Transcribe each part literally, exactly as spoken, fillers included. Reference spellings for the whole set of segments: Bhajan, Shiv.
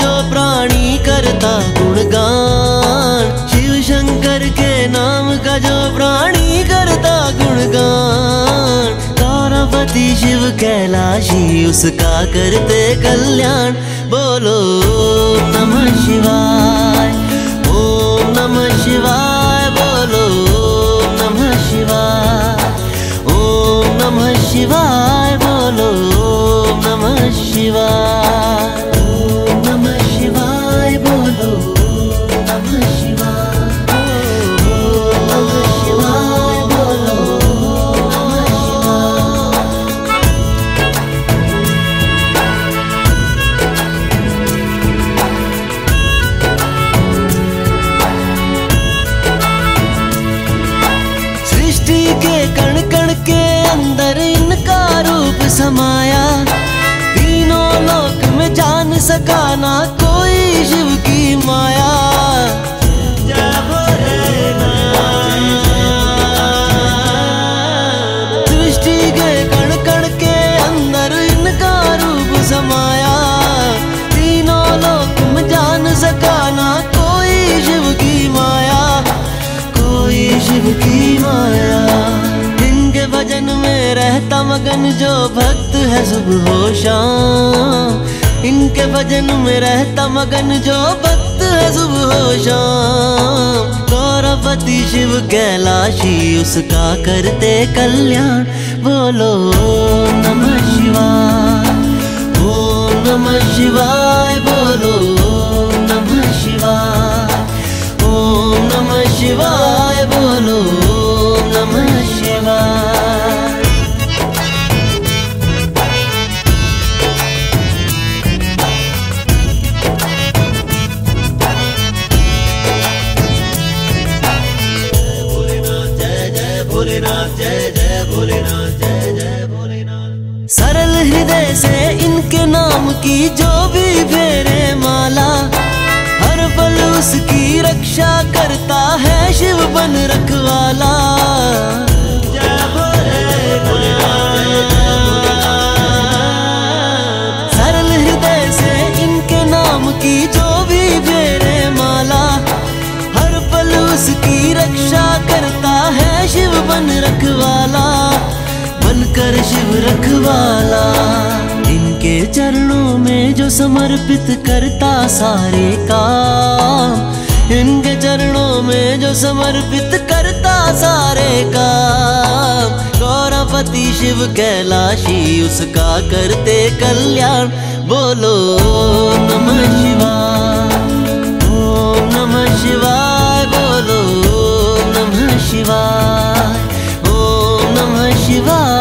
जो प्राणी करता गुणगान, शिव शंकर के नाम का जो प्राणी करता गुणगान। तारापति शिव कैलाशी उसका करते कल्याण। बोलो नमः शिवाय, ओम नमः शिवाय। बोलो नमः शिवाय, ओम नमः शिवाय। बोलो नमः शिवाय। के कण कण के अंदर इनका रूप समाया, तीनों लोक में जान सका ना कोई शिव की माया। सृष्टि के कण कण के अंदर इनका रूप समाया, तीनों लोक में जान सका ना कोई शिव की माया। कोई शिव की माया भजन में रहता मगन जो भक्त है सुबह हो शाम। इनके भजन में रहता मगन जो भक्त है सुबह हो शाम। गौरवती शिव कैलाशी उसका करते कल्याण। बोलो नमः शिवाय, ओम नमः शिवाय। बोलो नमः शिवाय, ओम नमः शिवाय। बोलो नमः शिवाय। सरल हृदय से इनके नाम की जो भी फेरे माला, हर पल उसकी रक्षा करता है शिव बन रखवाला। सरल हृदय से इनके नाम की जो भी फेरे माला, हर पल उसकी रक्षा करता है शिव बन रखवाला। बनकर शिव रखवाला इनके चरणों में जो समर्पित करता सारे काम, इनके चरणों में जो समर्पित करता सारे काम। गौरवती शिव कैलाशी उसका करते कल्याण। बोलो नमः शिवाय, ओम नमः शिवाय। बोलो नमः शिवाय, ओम नमः शिवाय।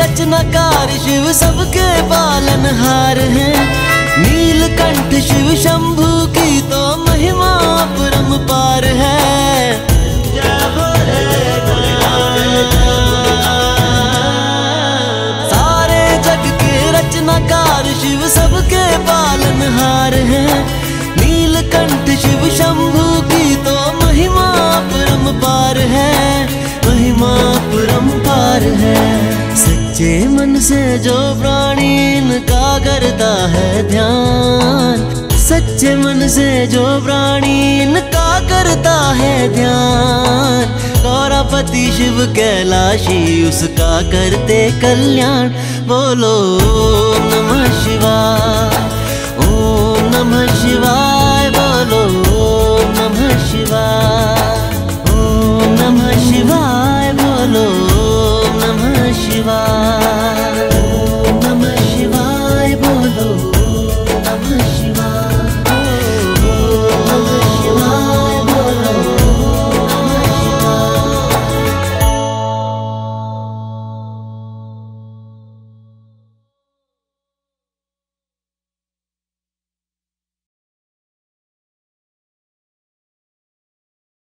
रचनाकार शिव सबके पालनहार हैं, नीलकंठ शिव शंभू की तो महिमा अपरंपार है। सारे जग के रचनाकार शिव सबके पालनहार हैं, नीलकंठ शिव शंभू की तो महिमा अपरंपार है। महिमा अपरंपार है। सच्चे मन से जो प्राणी इनका करता है ध्यान, सच्चे मन से जो प्राणी इनका करता है ध्यान। गौरपति शिव कैलाशी उसका करते कल्याण। बोलो नमः।